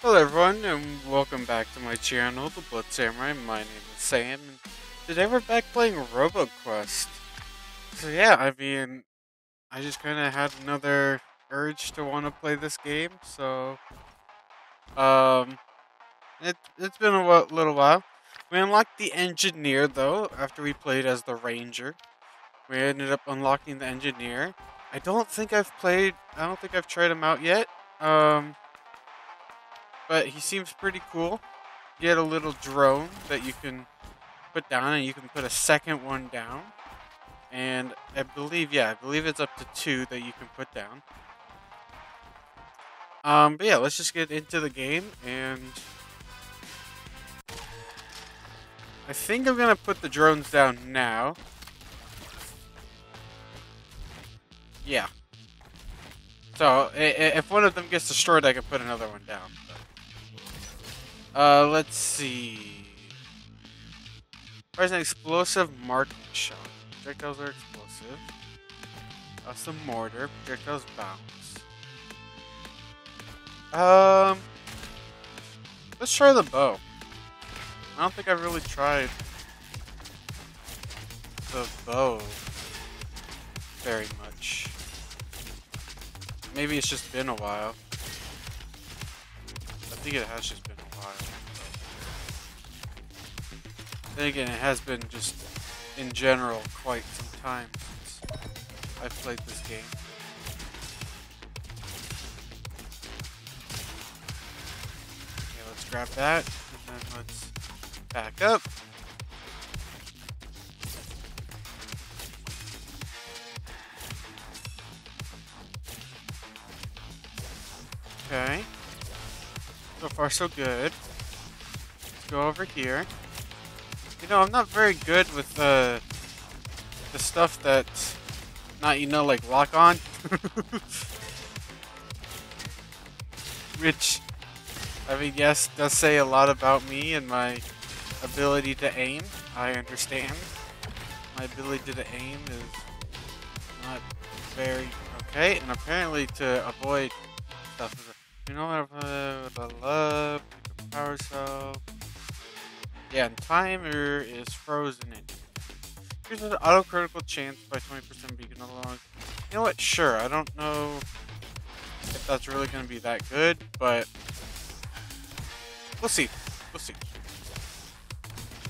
Hello everyone, and welcome back to my channel, The Blood Samurai. My name is Sam, and today we're back playing RoboQuest. So yeah, I just kind of had another urge to want to play this game, so... It's been a little while. We unlocked the Engineer, though, after we played as the Ranger. We ended up unlocking the Engineer. I don't think I've tried him out yet. But he seems pretty cool. You get a little drone that you can put down, and you can put a second one down. And I believe it's up to two that you can put down. But yeah, let's just get into the game, and I think I'm gonna put the drones down now. Yeah. So, if one of them gets destroyed, I can put another one down. Let's see. There's an explosive marking shot. Projectiles are explosive. That's a mortar. Projectiles bounce. Let's try the bow. I don't think I've really tried the bow very much. Maybe it's just been a while. I think it has just been a while. Then again, it has been just, in general, quite some time since I've played this game. Okay, let's grab that, and then let's back up. Okay, so far so good. Let's go over here. You know, I'm not very good with the stuff that's not, like lock on. Which, yes, does say a lot about me and my ability to aim. I understand. My ability to aim is not very okay, and apparently to avoid stuff. You know what I love? Power cell. Yeah, and timer is frozen in. Here's an auto-critical chance by 20%, but you can no longer... You know what? Sure, I don't know if that's really going to be that good, but... We'll see. We'll see.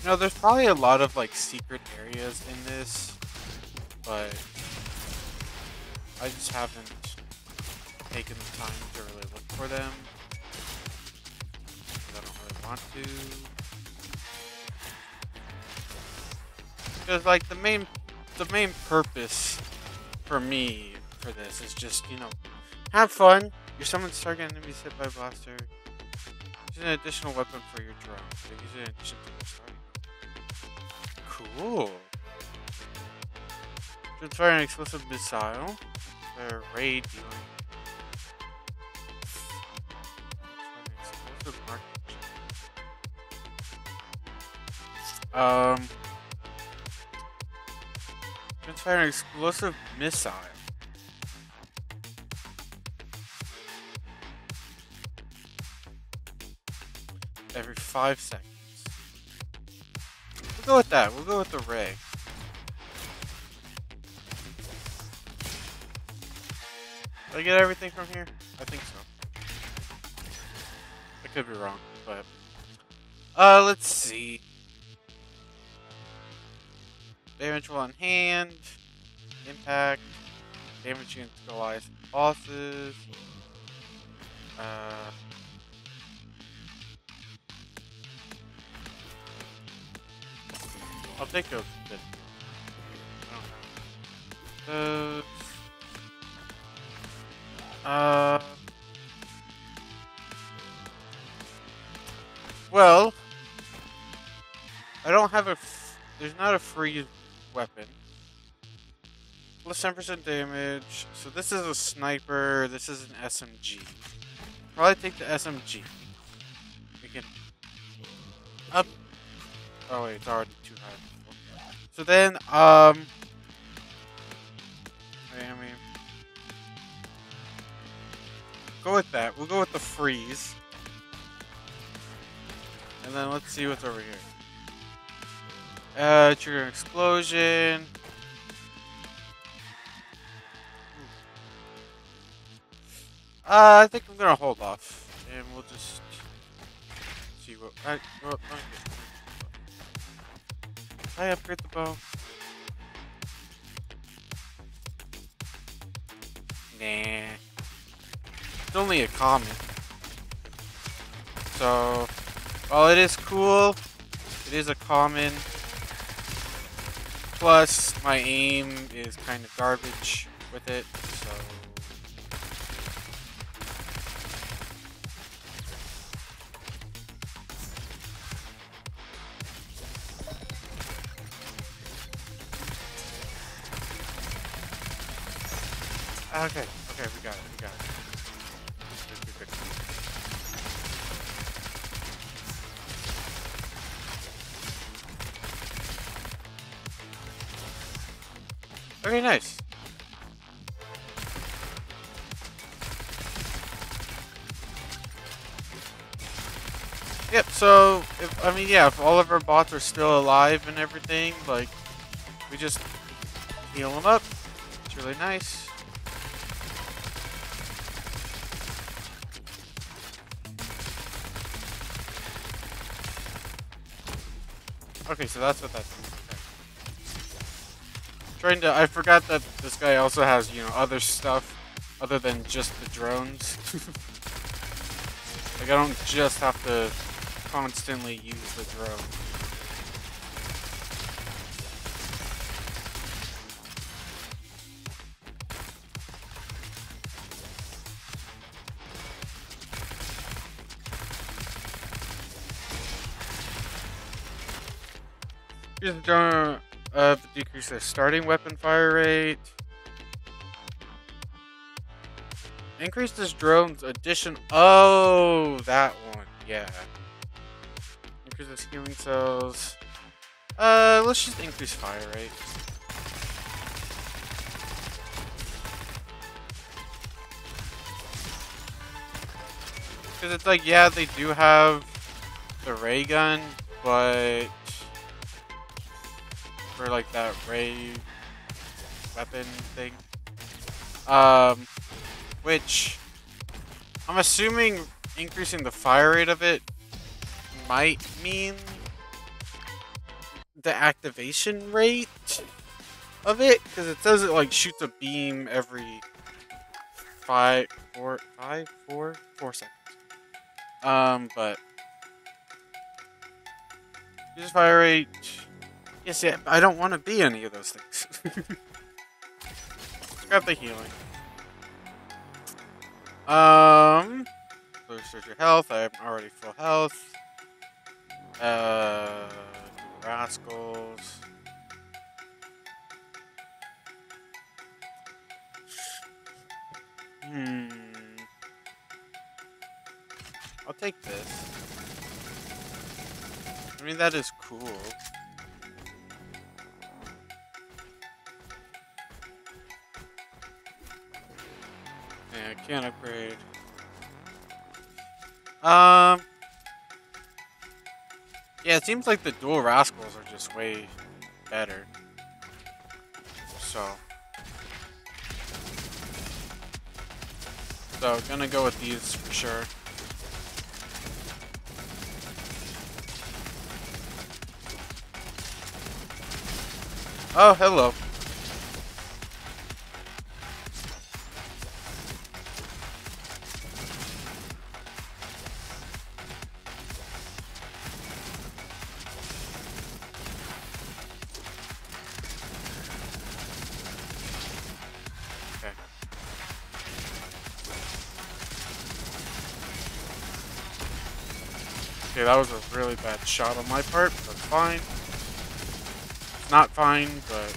You know, there's probably a lot of, secret areas in this, but... I just haven't taken the time to really look for them. I don't really want to. Because the main purpose for me for this is just, have fun. Your summon's target enemies hit by a blaster. Use an additional weapon for your drone. So use it in addition to this target. Cool. You can fire an explosive missile. They're raid dealing. Fire an explosive missile. Every 5 seconds. We'll go with that. We'll go with the ray. Did I get everything from here? I think so. I could be wrong, but... let's see. Damage while in hand, impact, damage against Goliath and bosses. I'll take those. I don't know. Well, I don't have a. There's not a free weapon. Plus 10% damage. So this is a sniper. This is an SMG. Probably take the SMG. We can up. Oh wait, it's already too high. Okay. So then, go with that. We'll go with the freeze. And then let's see what's over here. Trigger an explosion. I think I'm gonna hold off, and we'll just see what I upgrade the bow. Nah, it's only a common. So, while it is cool, it is a common. Plus, my aim is kind of garbage with it, so. Okay, okay, we got it. Good. Okay, nice. Yep, so, if all of our bots are still alive and everything, like, we just heal them up. It's really nice. Okay, so that's what that's okay. I forgot that this guy also has, you know, other stuff other than just the drones. Like, I don't just have to constantly use the drone. Here's the drone of decrease their starting weapon fire rate. Increase this drone's addition. Oh, that one, yeah. Increase the healing cells. Let's just increase fire rate. Because it's like, yeah, they do have the ray gun, but for like that ray weapon thing, which I'm assuming increasing the fire rate of it might mean the activation rate of it, because it says it like shoots a beam every four seconds. But just fire rate. Yes, yeah, I don't want to be any of those things. Grab the healing. Restore your health. I'm already full health. Rascals. I'll take this. I mean, that is cool. I can't upgrade. Yeah, it seems like the dual rascals are just way better. So gonna go with these for sure. Oh, hello. Okay, that was a really bad shot on my part, but fine. Not fine, but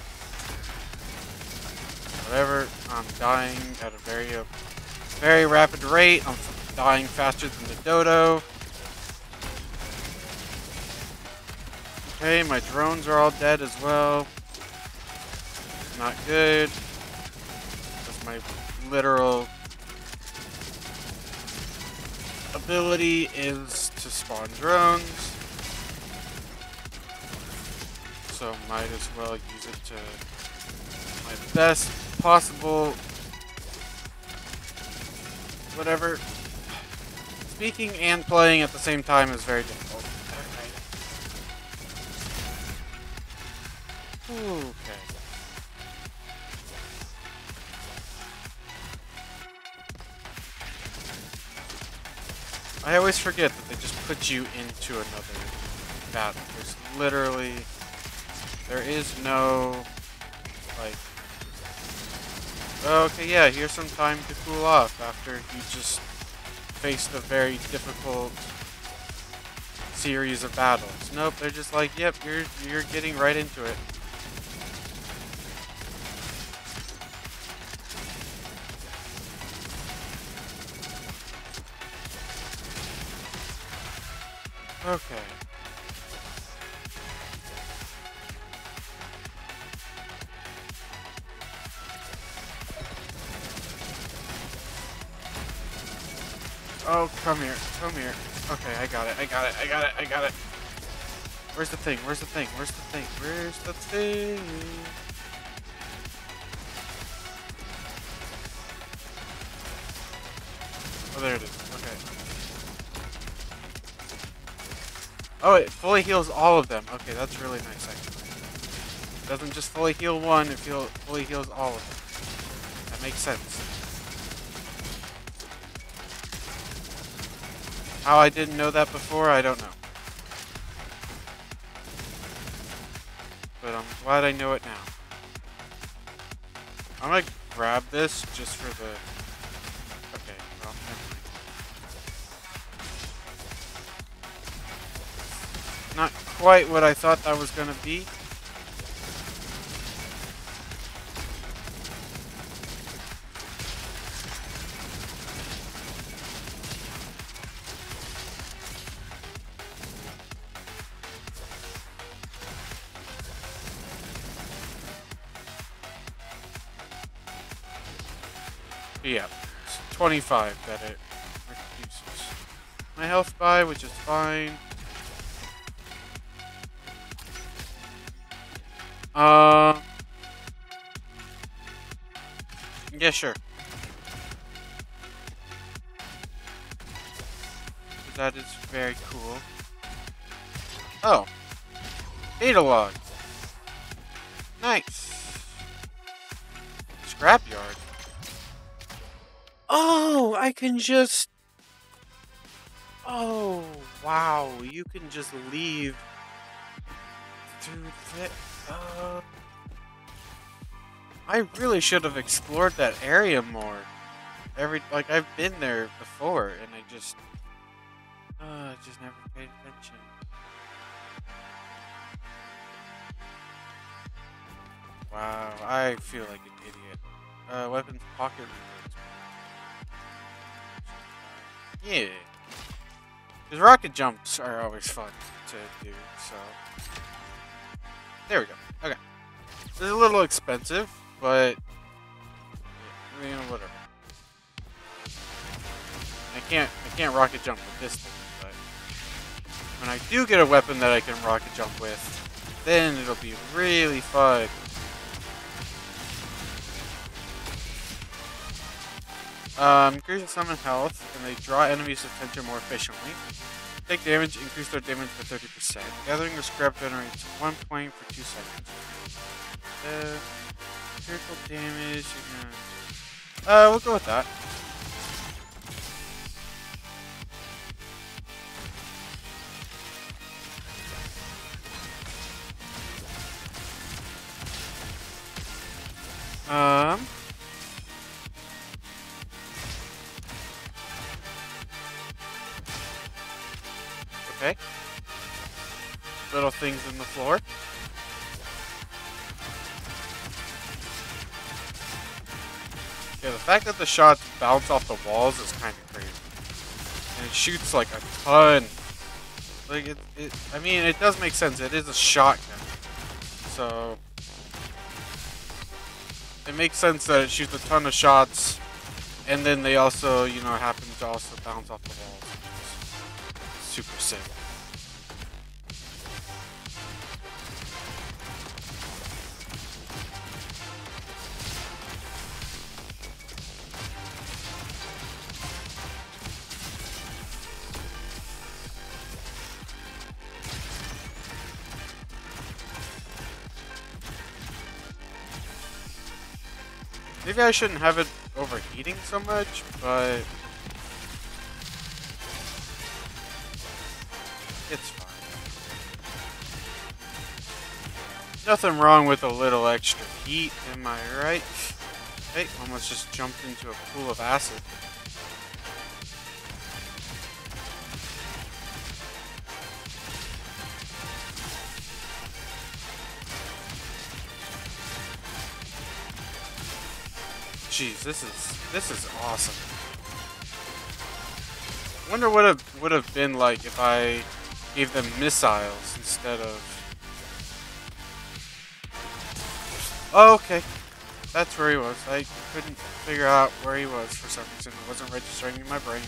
whatever. I'm dying at a very rapid rate. I'm dying faster than the dodo. Okay, my drones are all dead as well. Not good. That's my literal ability is to spawn drones. so might as well use it to my best possible whatever. Speaking and playing at the same time is very difficult. Alright. Okay. I always forget that they just put you into another battle. There's literally, there is no, like, okay, yeah, here's some time to cool off after you just faced a very difficult series of battles. Nope, they're just like, yep, you're getting right into it. Okay. Oh, come here. Come here. Okay, I got it. I got it. I got it. I got it. Where's the thing? Where's the thing? Where's the thing? Where's the thing? Oh, there it is. Oh, it fully heals all of them. Okay, that's really nice, actually. It doesn't just fully heal one, it fully heals all of them. That makes sense. How I didn't know that before, I don't know. But I'm glad I know it now. I'm gonna grab this just for the... Okay, well, never mind. Not quite what I thought that was gonna be. Yeah, it's 25 that it reduces my health by, which is fine. Yeah, sure. That is very cool. Oh. Data log. Nice. Scrapyard. Oh, I can just... Oh, wow. You can just leave. Dude, that... I really should have explored that area more. Like, I've been there before, and I just never paid attention. Wow, I feel like an idiot. Weapons pocket rewards. Yeah. Because rocket jumps are always fun to do, so... There we go. Okay. This is a little expensive, but you know, whatever. I can't rocket jump with this thing, but when I do get a weapon that I can rocket jump with, then it'll be really fun. Increasing summon health, and they draw enemies' attention more efficiently. Take damage, increase their damage by 30%. Gathering the scrap generates 1 point for 2 seconds. Critical damage. We'll go with that. Okay. Little things in the floor. Yeah, the fact that the shots bounce off the walls is kind of crazy. And it shoots like a ton. Like, I mean, it does make sense. It is a shotgun. So, it makes sense that it shoots a ton of shots. And then they also, you know, happen to also bounce off the walls. Super simple. Maybe I shouldn't have it overheating so much, but it's fine. Nothing wrong with a little extra heat, am I right? Hey, almost just jumped into a pool of acid. Jeez, this is awesome. I wonder what it would have been like if I gave them missiles instead of... Oh, okay. That's where he was. I couldn't figure out where he was for some reason. It wasn't registering in my brain.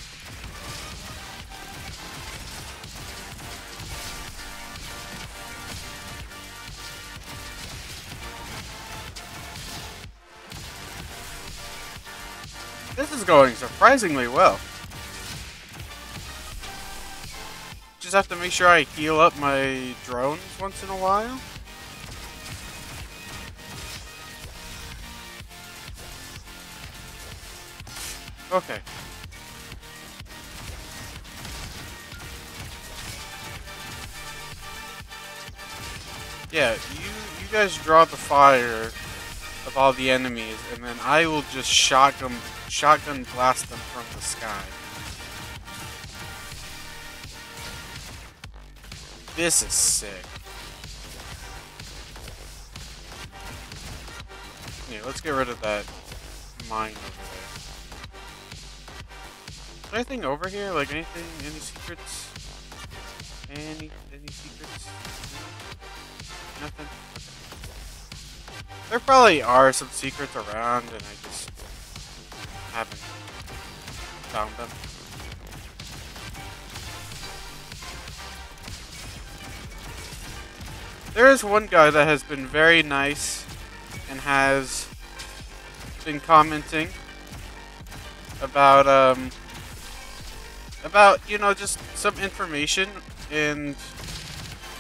This is going surprisingly well. Just have to make sure I heal up my drones once in a while. Okay. Yeah, you guys draw the fire of all the enemies, and then I will just shotgun blast them from the sky. This is sick. Yeah, let's get rid of that mine over there. Anything over here? Like anything? Any secrets? Any secrets? Nothing? Okay. There probably are some secrets around and I just haven't found them. There is one guy that has been very nice and has been commenting about, you know, just some information and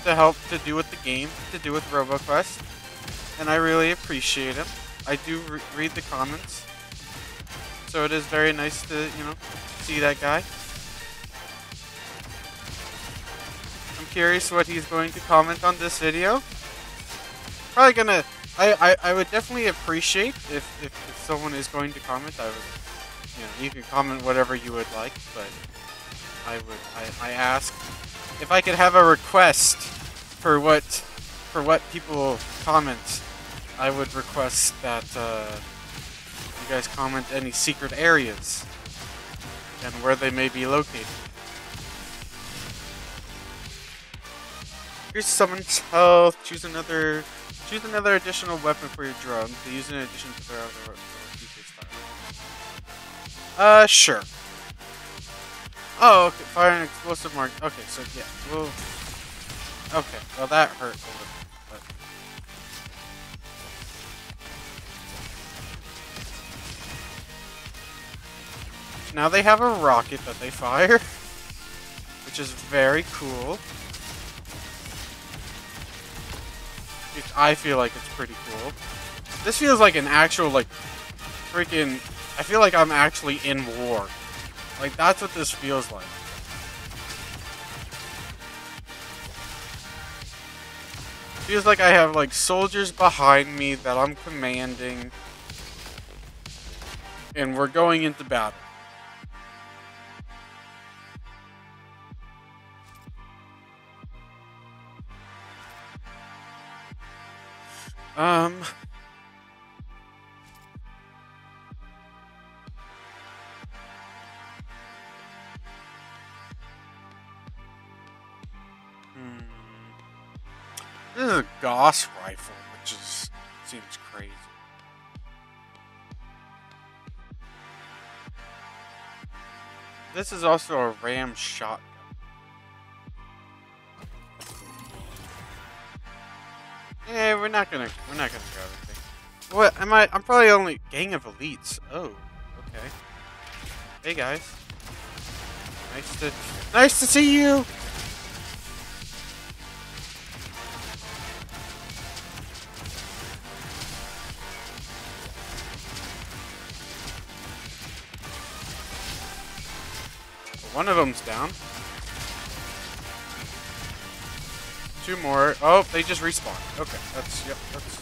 to help to do with the game, to do with RoboQuest, and I really appreciate him. I do read the comments, so it is very nice to, you know, see that guy. I'm curious what he's going to comment on this video. Probably gonna, I would definitely appreciate if someone is going to comment. I would, you know, you can comment whatever you would like, but I asked if I could have a request for what people comment. I would request that you guys comment any secret areas and where they may be located. Here's someone's health. Choose another additional weapon for your drone to use in addition to their other feature style. Sure. Oh, okay, fire and explosive mark. Okay, so yeah, we'll... Okay, well that hurt a little bit, but... Now they have a rocket that they fire, which is very cool. I feel like it's pretty cool. This feels like an actual, like, freaking... I feel like I'm actually in war. Like, that's what this feels like. Feels like I have, like, soldiers behind me that I'm commanding. And we're going into battle. This is a Gauss rifle, which is seems crazy. This is also a Ram shotgun. Yeah, we're not gonna grab anything. What am I? I'm probably only gang of elites. Oh, okay. Hey guys, nice to see you. One of them's down. Two more. Oh, they just respawned. Okay, that's, yep, that's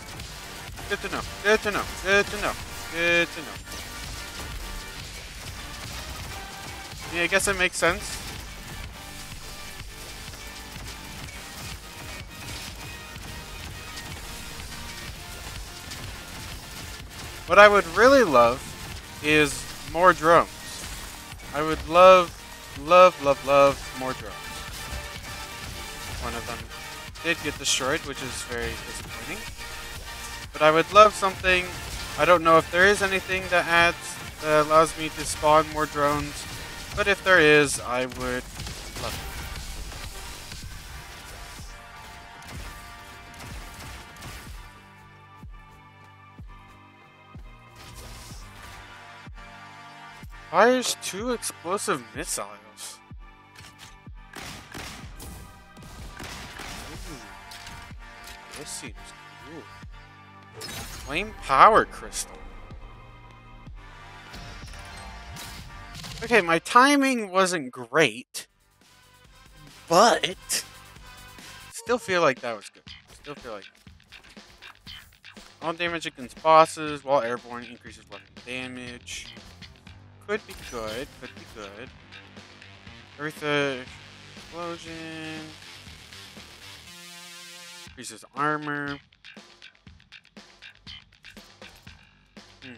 good to know. Good to know. Good to know. Good to know. Yeah, I guess it makes sense. What I would really love is more drones. I would love more drones. One of them did get destroyed, which is very disappointing. But I would love something. I don't know if there is anything that adds, that allows me to spawn more drones. But if there is, I would love it. Fires two explosive missiles. Ooh. This seems cool. Flame power crystal. Okay, my timing wasn't great, but still feel like that was good. Still feel like that. All damage against bosses while airborne increases weapon damage. Could be good, could be good. Earth explosion. Increases armor. You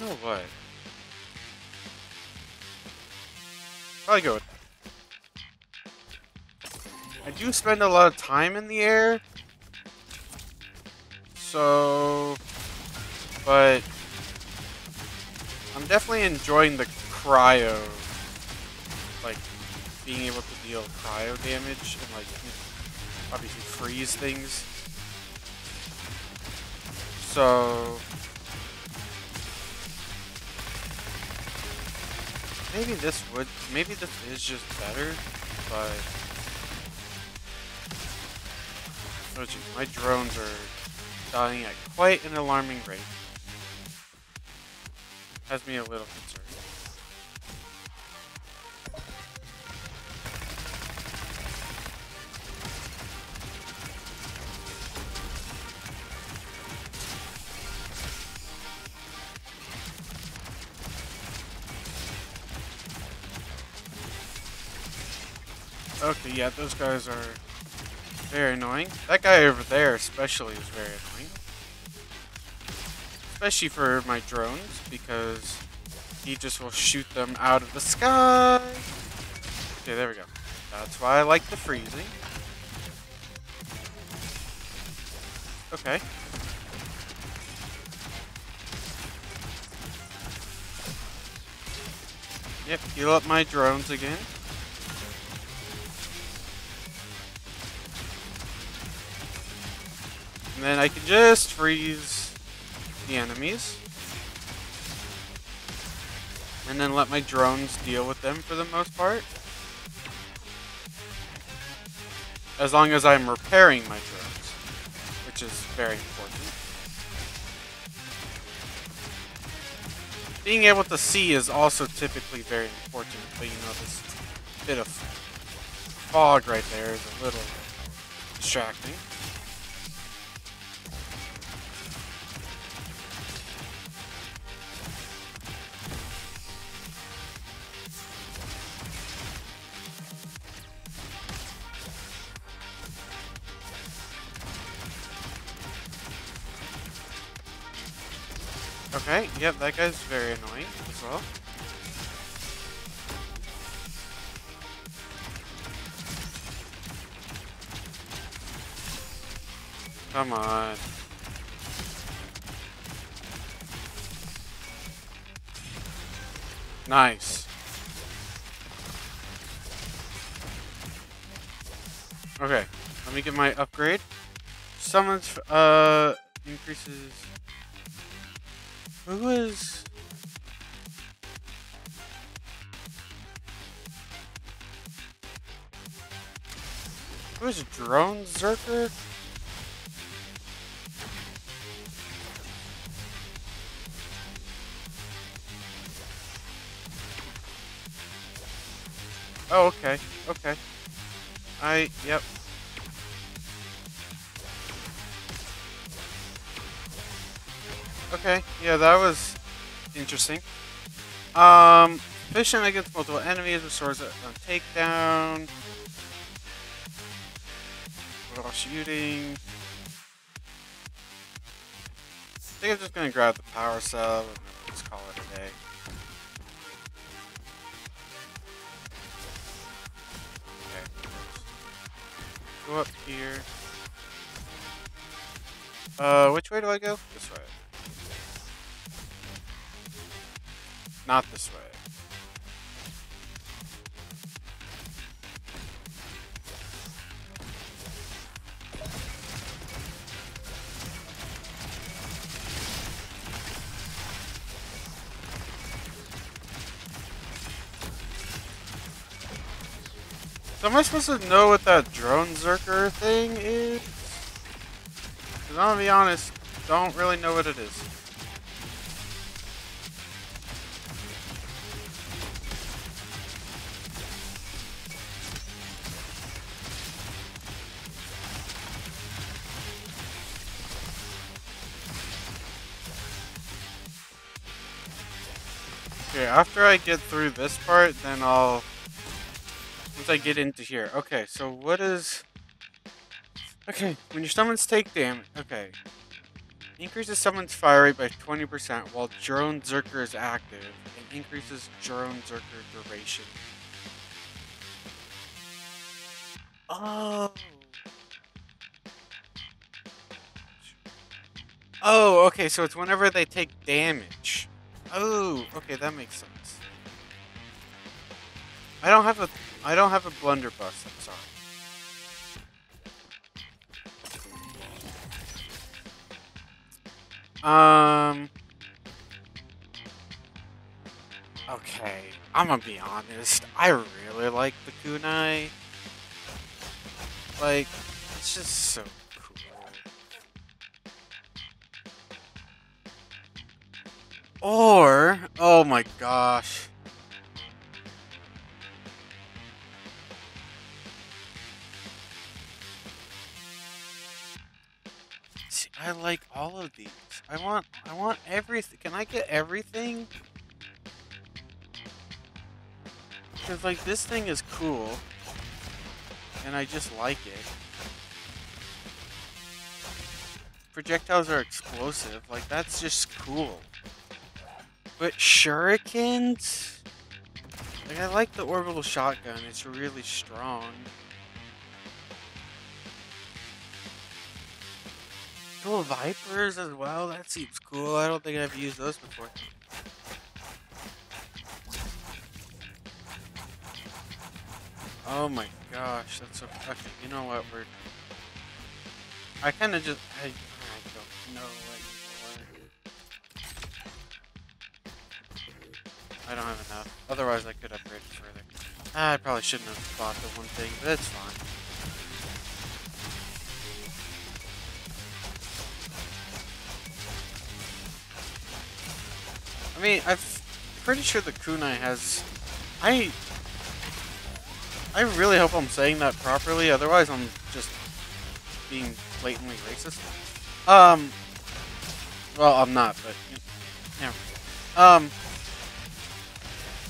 know what? Probably go with that. I do spend a lot of time in the air. So, but I'm definitely enjoying the cryo, like being able to deal cryo damage and like obviously freeze things. So maybe this would, maybe this is just better, but my drones are dying at quite an alarming rate. Has me a little concerned. Okay, yeah, those guys are very annoying. That guy over there especially is very annoying. Especially for my drones, because he just will shoot them out of the sky. Okay, there we go. That's why I like the freezing. Okay. Yep, heal up my drones again. And then I can just freeze the enemies. And then let my drones deal with them for the most part. As long as I'm repairing my drones, which is very important. Being able to see is also typically very important, but you know, this bit of fog right there is a little distracting. Okay, yep, that guy's very annoying as well. Come on. Nice. Okay, let me get my upgrade. Summons, increases... Who is... Who is Drone Zerker? Oh, okay. Okay. Yep. Okay, yeah, that was interesting. Efficient against multiple enemies, restores a takedown. What else shooting? I think I'm just gonna grab the power sub and let's call it a day. Okay. Go up here. Which way do I go? This way. Not this way. So am I supposed to know what that drone zerker thing is? Because I'm going to be honest, don't really know what it is. Okay, after I get through this part, then I'll... Once I get into here. Okay, so what is... Okay, when your summons take damage... Okay. Increases summons fire rate by 20% while drone zerker is active. And increases drone zerker duration. Oh! Oh, okay, so it's whenever they take damage. Oh, okay, that makes sense. I don't have a blunderbuss, I'm sorry. Okay, I'm gonna be honest. I really like the kunai. Like, it's just so cool. Or, oh my gosh. I like all of these. I want everything. Can I get everything? Because like this thing is cool, and I just like it. Projectiles are explosive. Like that's just cool. But shurikens. Like I like the orbital shotgun. It's really strong. Cool vipers as well, that seems cool. I don't think I've used those before. Oh my gosh, that's so fucking, you know what, we're... I kinda just, I don't know anymore. I don't have enough, otherwise I could upgrade it further. I probably shouldn't have bought the one thing, but it's fine. I mean, I'm pretty sure the kunai has... I really hope I'm saying that properly, otherwise I'm just being blatantly racist. Well, I'm not, but... Yeah.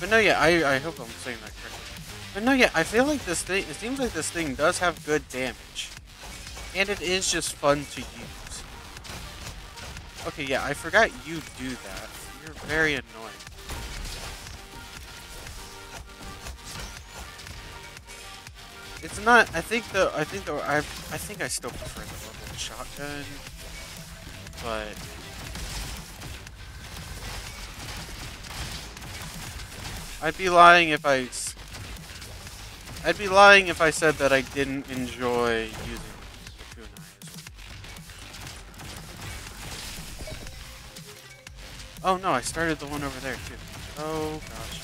But no, yeah, I hope I'm saying that correctly. But no, yeah, I feel like this thing... It seems like this thing does have good damage. And it is just fun to use. Okay, yeah, I forgot you do that. You're very annoying. It's not. I think I still prefer the level shotgun, but I'd be lying if I said that I didn't enjoy using it. Oh no, I started the one over there too. Oh gosh.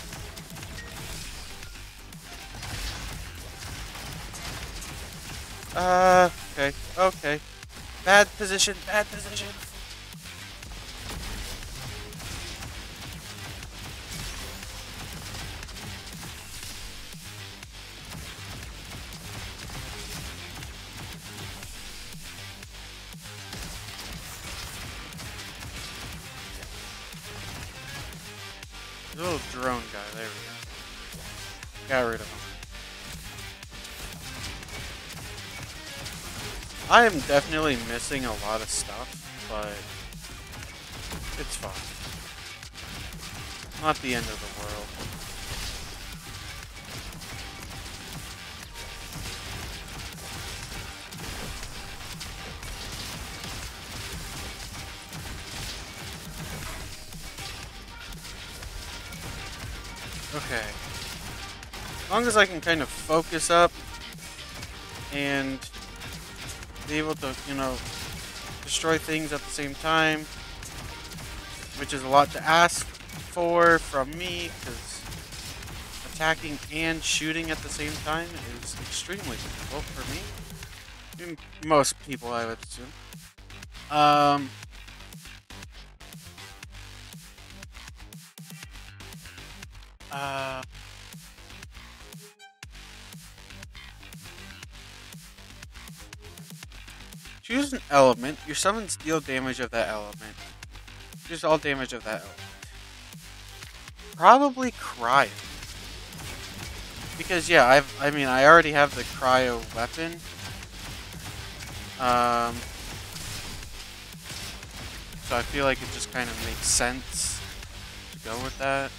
Okay, okay. Bad position, bad position. There's a little drone guy. There we go. Got rid of him. I am definitely missing a lot of stuff, but it's fine. Not the end of the world. Okay. As long as I can kind of focus up and be able to, you know, destroy things at the same time, which is a lot to ask for from me, because attacking and shooting at the same time is extremely difficult for me. And most people, I would assume. Choose an element. Your summons deal damage of that element. Choose all damage of that element. Probably cryo. Because yeah, I already have the cryo weapon. So I feel like it just kind of makes sense to go with that.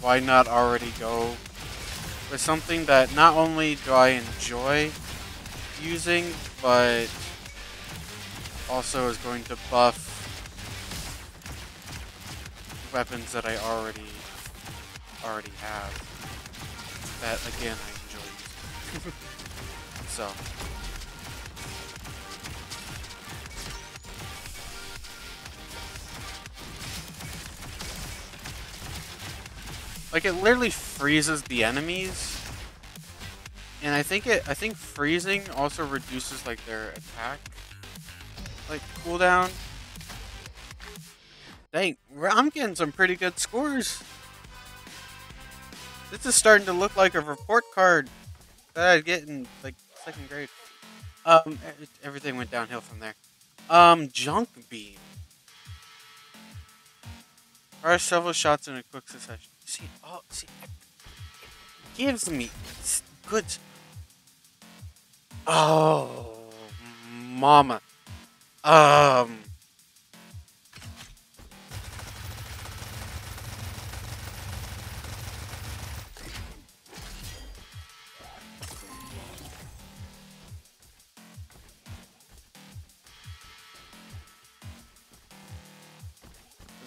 Why not already go with something that not only do I enjoy using, but also is going to buff weapons that I already have, that again I enjoy using. So like, it literally freezes the enemies. And I think freezing also reduces like their attack cooldown. Dang, I'm getting some pretty good scores. This is starting to look like a report card that I'd get in like 2nd grade. Everything went downhill from there. Junk beam. Fire several shots in a quick succession. See, oh, see, it gives me good. Oh, mama.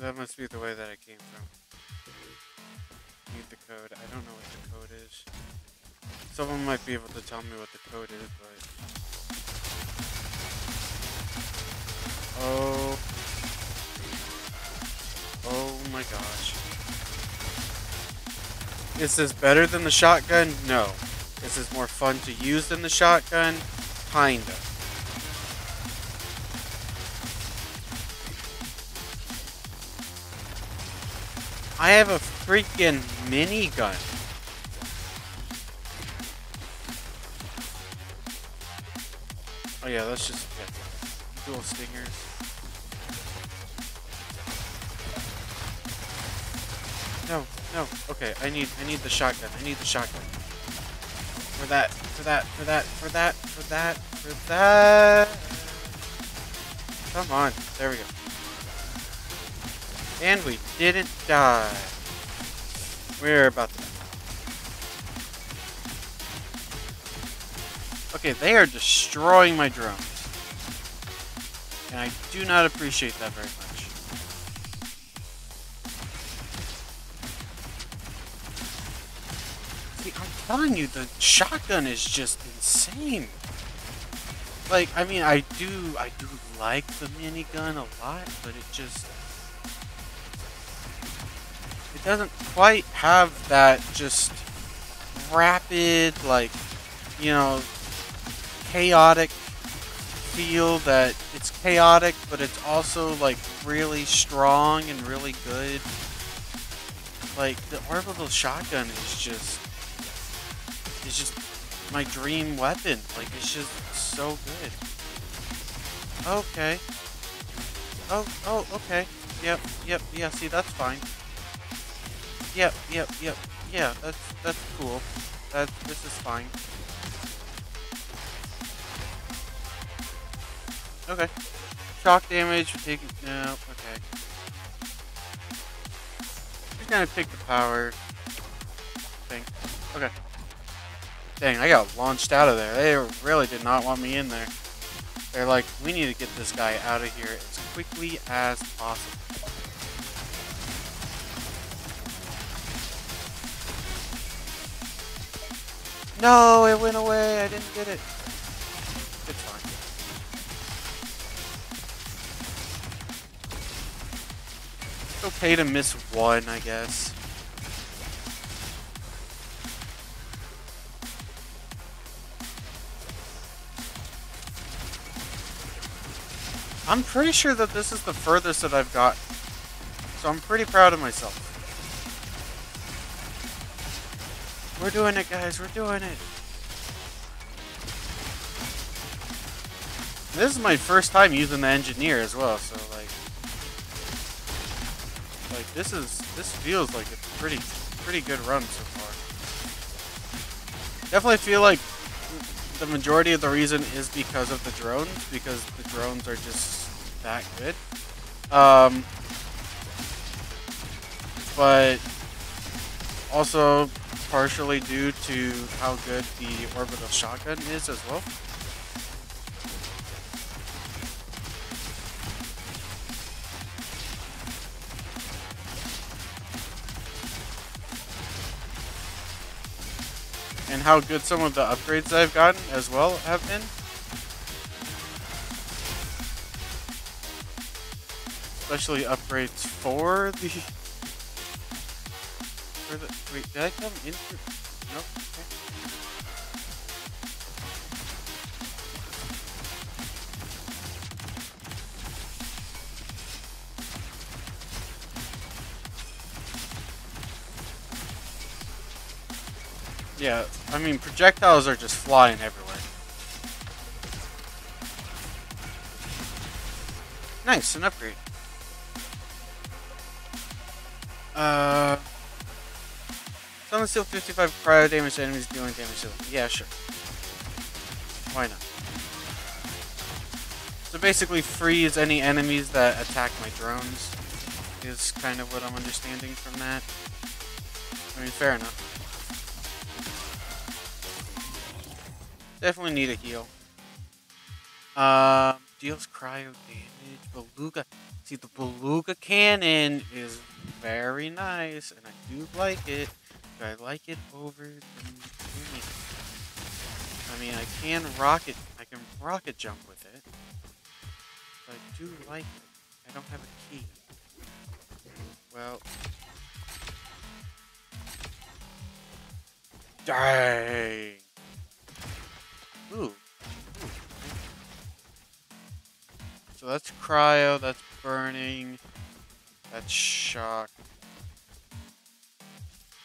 That must be the way that I came from. Need the code. I don't know what the code is. Someone might be able to tell me what the code is, but oh my gosh. Is this better than the shotgun? No. This is more fun to use than the shotgun? Kinda. I have a freaking minigun. Oh yeah, that's just dual stingers. No, no. Okay, I need the shotgun. I need the shotgun. For that, for that, for that, for that, for that, for that. Come on. There we go. And we didn't die. We're about to die. Okay, they are destroying my drones. And I do not appreciate that very much. See, I'm telling you, the shotgun is just insane. Like, I mean, I do like the minigun a lot, but it just doesn't quite have that just rapid, like, you know, chaotic feel that it's chaotic, but it's also like really strong and really good. Like the orbital shotgun is just, it's just my dream weapon. Like, it's just so good. Okay. oh, okay. Yep, yeah, see, that's fine. Yep, yeah, that's cool. This is fine. Okay. Shock damage, taking, no, okay. Just gonna take the power thing. Okay. Dang, I got launched out of there. They really did not want me in there. They're like, we need to get this guy out of here as quickly as possible. No, it went away. I didn't get it. It's fine. It's okay to miss one, I guess. I'm pretty sure that this is the furthest that I've got, so I'm pretty proud of myself. We're doing it, guys. We're doing it. This is my first time using the engineer as well, so like this feels like a pretty good run so far. Definitely feel like the majority of the reason is because of the drones, because the drones are just that good. But also partially due to how good the orbital shotgun is as well. And how good some of the upgrades I've gotten as well have been. Especially upgrades for the... wait, did I come in through? Nope, okay. Yeah. I mean, projectiles are just flying everywhere. Nice, an upgrade. Summon Seal 55 cryo damage to enemies dealing damage to them. Yeah, sure. Why not? So basically, freeze any enemies that attack my drones is kind of what I'm understanding from that. I mean, fair enough. Definitely need a heal. Deals cryo damage. Beluga. See, the beluga cannon is very nice, and I do like it. But I like it over the... I mean, I can rocket. I can rocket jump with it. But I do like it. I don't have a key. Well. Dang. Ooh. So that's cryo, that's burning, that's shock.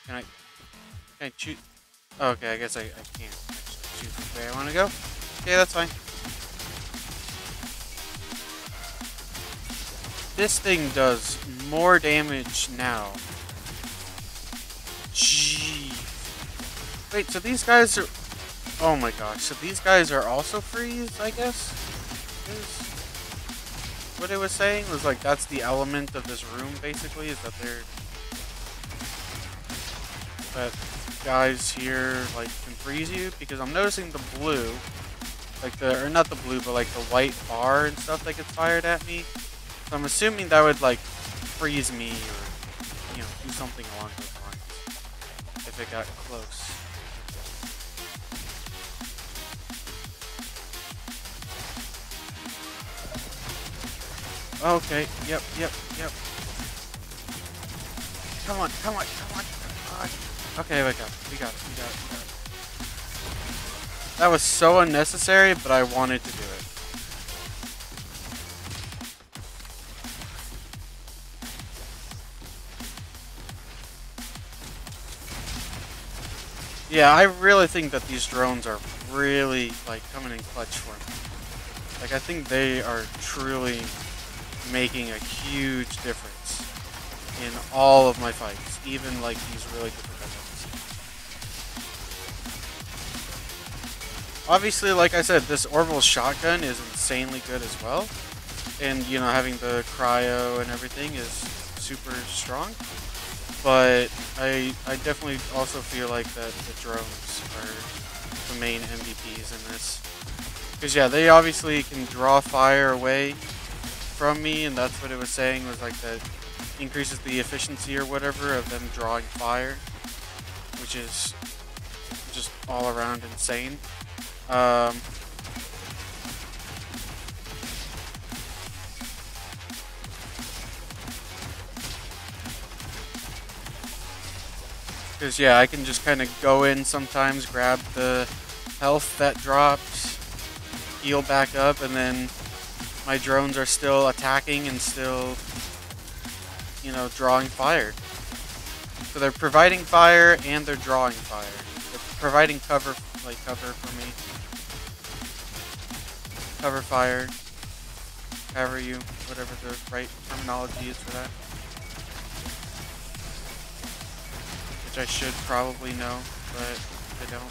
Can I choose? Oh, okay, I guess I can't actually choose which way I want to go. Okay, that's fine. This thing does more damage now. Gee. Wait, so these guys are... Oh my gosh, so these guys are also freeze, I guess? What it was saying was like, that's the element of this room, basically, is that they're... that guys here, like, can freeze you, because I'm noticing the blue, like the, or not the blue, but like the white bar and stuff that gets fired at me. So I'm assuming that would, like, freeze me, or, you know, do something along those lines, if it got close. Okay, yep. Come on. Okay, wake up. We got it. That was so unnecessary, but I wanted to do it. Yeah, I really think that these drones are really, like, coming in clutch for me. Like, I think they are truly... making a huge difference in all of my fights, even like these really difficult ones. Obviously, like I said, this Orville shotgun is insanely good as well. And, you know, having the cryo and everything is super strong. But I definitely also feel like that the drones are the main MVPs in this. Because, yeah, they obviously can draw fire away from me, and that's what it was saying, was like that increases the efficiency or whatever of them drawing fire, which is just all around insane. Because, yeah, I can just kind of go in sometimes, grab the health that drops, heal back up, and then my drones are still attacking and still, you know, drawing fire. So they're providing fire and they're drawing fire. They're providing cover, like cover for me. Cover fire. Cover you, whatever the right terminology is for that. I should probably know, but I don't.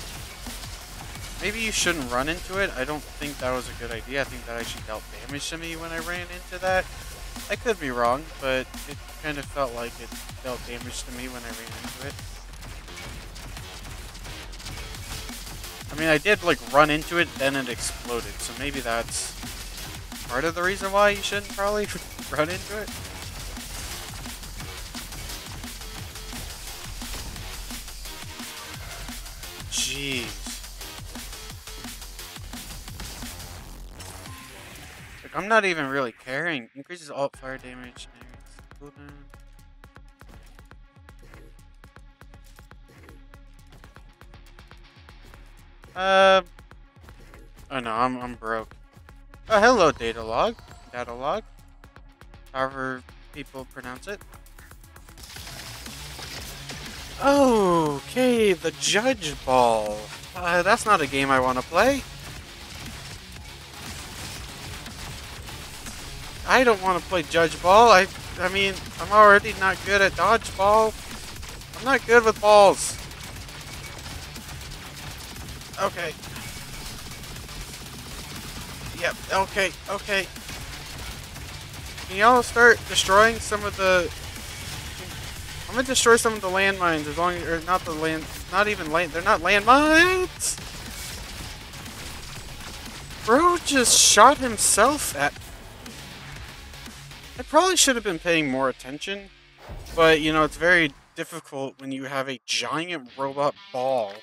Maybe you shouldn't run into it. I don't think that was a good idea. I think that actually dealt damage to me when I ran into that. I could be wrong, but it kind of felt like it dealt damage to me when I ran into it. I mean, I did, like, run into it, then it exploded, so maybe that's part of the reason why you shouldn't probably run into it. Jeez. Like, I'm not even really caring. Increases alt fire damage. Oh no, I'm broke. Oh, hello, data log. Data log. However people pronounce it. Okay, the Judge Ball. That's not a game I want to play. I don't want to play Judge Ball. I mean, I'm already not good at dodgeball. I'm not good with balls. Okay. Yep, okay, okay. Can y'all start destroying some of the... I'm gonna destroy some of the landmines as long as, or not the land, not even land, they're not landmines! Bro just shot himself at me. I probably should have been paying more attention, but you know, it's very difficult when you have a giant robot ball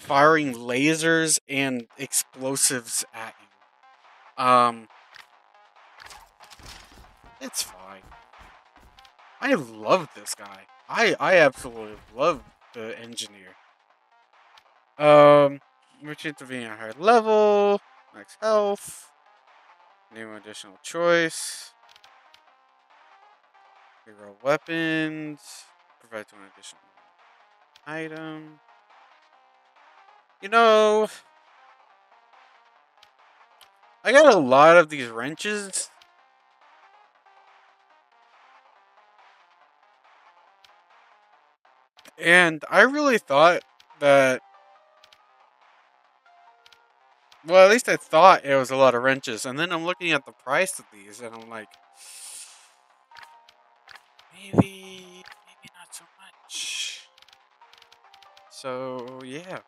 firing lasers and explosives at you. It's fine. I love this guy. I absolutely love the engineer. Retreat to being a higher level. Max health. Name additional choice. Reroll weapons. Provides one additional item. You know, I got a lot of these wrenches. And I really thought that, well, at least I thought it was a lot of wrenches. And then I'm looking at the price of these and I'm like, maybe not so much. So, yeah.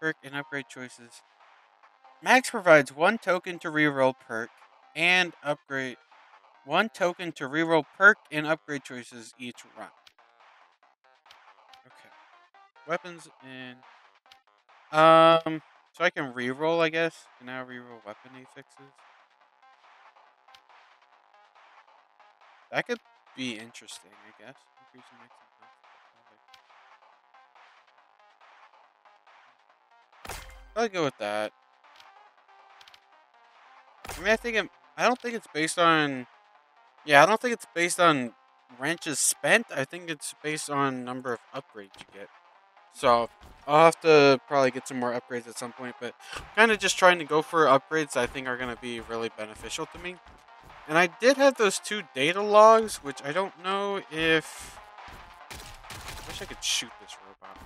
Perk and upgrade choices. Max provides one token to reroll perk and upgrade, one token to reroll perk and upgrade choices each run. Okay. Weapons and... so I can reroll, I guess. And now reroll weapon affixes. That could be interesting, I guess. I'll go with that. I mean, I don't think it's based on, yeah, I don't think it's based on wrenches spent. I think it's based on number of upgrades you get. So I'll have to probably get some more upgrades at some point, but I'm kind of just trying to go for upgrades I think are going to be really beneficial to me. And I did have those two data logs, which I don't know if... I wish I could shoot this robot.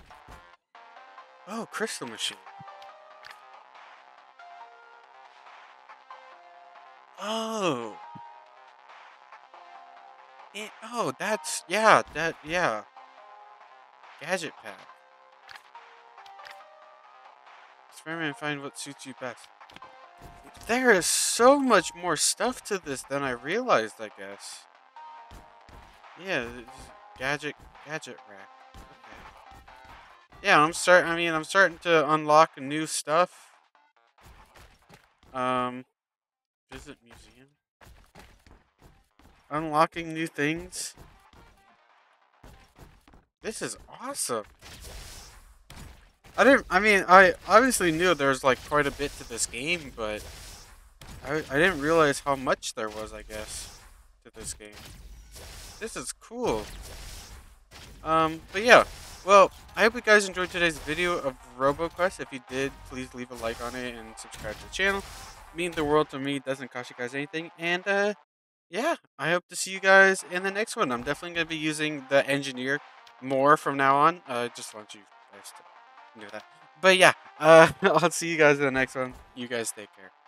Oh, crystal machine. Oh. Oh, that's... Yeah, that... Yeah. Gadget pack. Experiment and find what suits you best. There is so much more stuff to this than I realized, I guess. Yeah, gadget rack. Okay. Yeah, I'm starting to unlock new stuff. Visit museum. Unlocking new things. This is awesome. I obviously knew there was like quite a bit to this game, but I didn't realize how much there was, I guess, to this game. This is cool. But yeah, well, I hope you guys enjoyed today's video of RoboQuest. If you did, please leave a like on it and subscribe to the channel. It means the world to me, it doesn't cost you guys anything. And yeah, I hope to see you guys in the next one. I'm definitely going to be using the engineer more from now on. I just want you guys to... Knew that. But yeah, I'll see you guys in the next one. You guys take care.